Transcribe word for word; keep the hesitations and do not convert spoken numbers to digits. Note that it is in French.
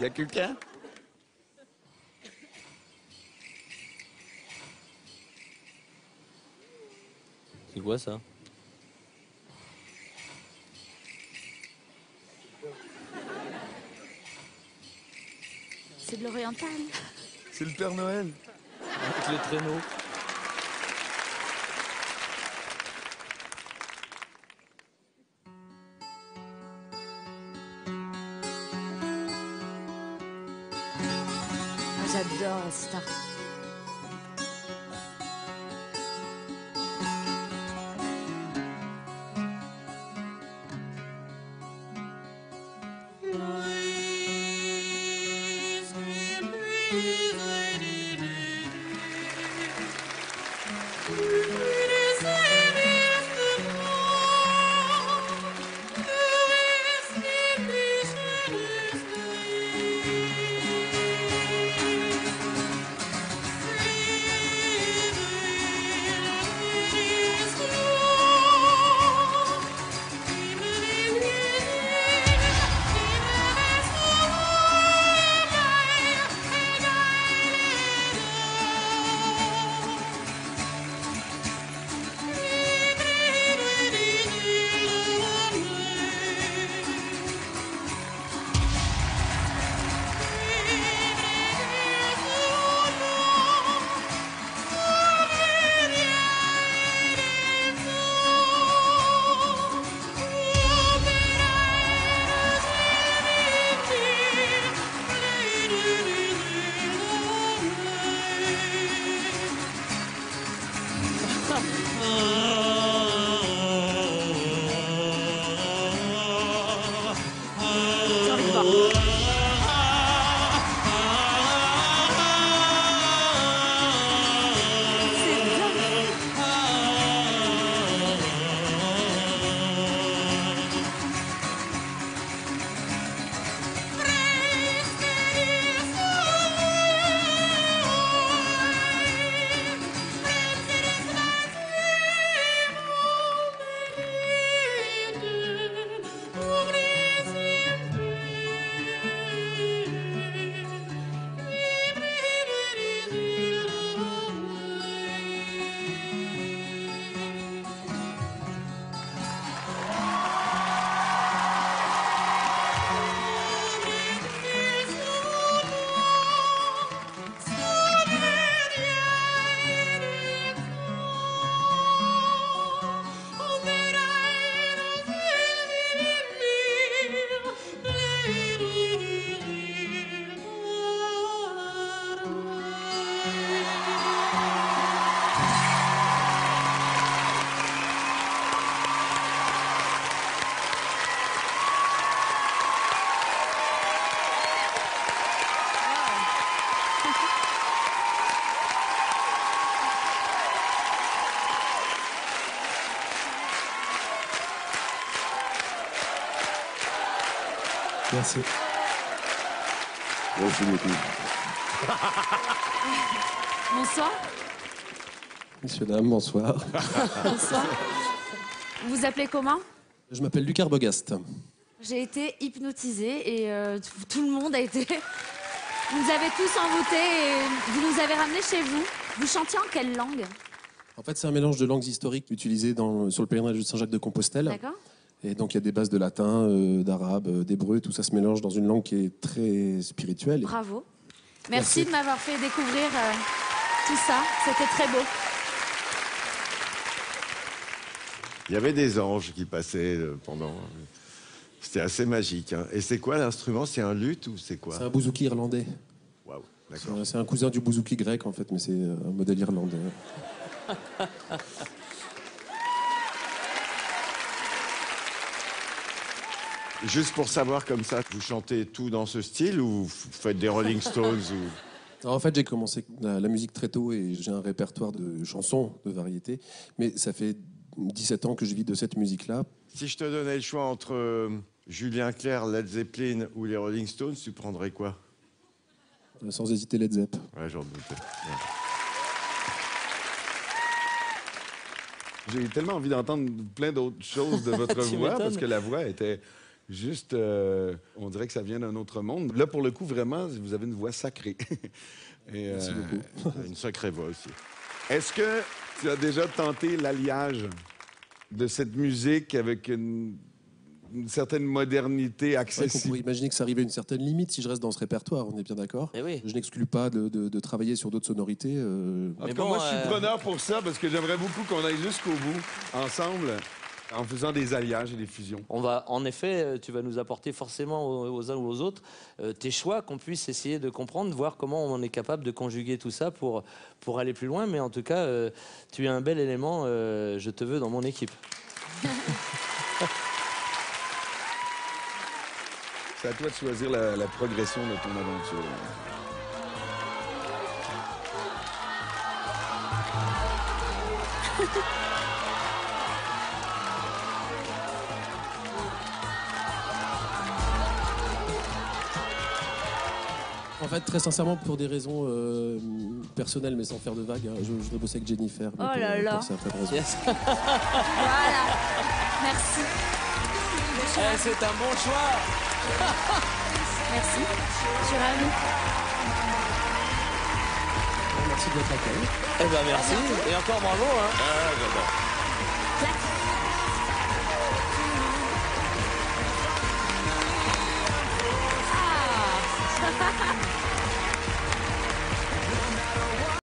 Y a quelqu'un? C'est quoi ça? C'est de l'oriental. C'est le Père Noël. Avec les traîneaux. J'adore ça. Merci. Merci beaucoup. Bonsoir. Messieurs, dames, bonsoir. Bonsoir. Vous vous appelez comment? Je m'appelle Luc Arbogast. J'ai été hypnotisée et euh, tout le monde a été... Vous nous avez tous envoûtés et vous nous avez ramenés chez vous. Vous chantiez en quelle langue? En fait, c'est un mélange de langues historiques utilisées dans, sur le pèlerinage de Saint-Jacques-de-Compostelle. D'accord. Et donc il y a des bases de latin, euh, d'arabe, euh, d'hébreu, tout ça se mélange dans une langue qui est très spirituelle. Bravo. Merci, Merci. de m'avoir fait découvrir euh, tout ça. C'était très beau. Il y avait des anges qui passaient pendant... C'était assez magique. Hein. Et c'est quoi l'instrument? C'est un luth ou c'est quoi? C'est un bouzouki irlandais. Waouh, d'accord. C'est un cousin du bouzouki grec en fait, mais c'est un modèle irlandais. Juste pour savoir comme ça, vous chantez tout dans ce style ou vous faites des Rolling Stones ou... En fait, j'ai commencé la, la musique très tôt et j'ai un répertoire de chansons, de variétés. Mais ça fait dix-sept ans que je vis de cette musique-là. Si je te donnais le choix entre euh, Julien Clerc, Led Zeppelin ou les Rolling Stones, tu prendrais quoi? euh, Sans hésiter, Led Zepp. Ouais, j'en doutais. Ouais. J'ai eu tellement envie d'entendre plein d'autres choses de votre voix parce que la voix était... Juste, euh, on dirait que ça vient d'un autre monde. Là, pour le coup, vraiment, vous avez une voix sacrée. Et, euh, Merci beaucoup. Une sacrée voix aussi. Est-ce que tu as déjà tenté l'alliage de cette musique avec une, une certaine modernité accessible? Ouais, on pourrait imaginer que ça arrivait à une certaine limite si je reste dans ce répertoire, on est bien d'accord. Oui. Je n'exclus pas de, de, de travailler sur d'autres sonorités. Euh... En tout cas, bon, moi, euh... je suis preneur pour ça parce que j'aimerais beaucoup qu'on aille jusqu'au bout ensemble. En faisant des alliages et des fusions. On va, en effet, tu vas nous apporter forcément aux, aux uns ou aux autres euh, tes choix, qu'on puisse essayer de comprendre, voir comment on est capable de conjuguer tout ça pour, pour aller plus loin. Mais en tout cas, euh, tu es un bel élément, euh, je te veux dans mon équipe. C'est à toi de choisir la, la progression de ton aventure. En fait, très sincèrement, pour des raisons euh, personnelles, mais sans faire de vagues, hein, je, je voudrais bosser avec Jennifer. Oh là euh, là. Yes. Voilà. Merci. Eh, c'est un bon choix. Merci. Je suis ravie. Merci de votre accueil. Eh ben merci. Et encore bravo. Hein. Ah, j'adore.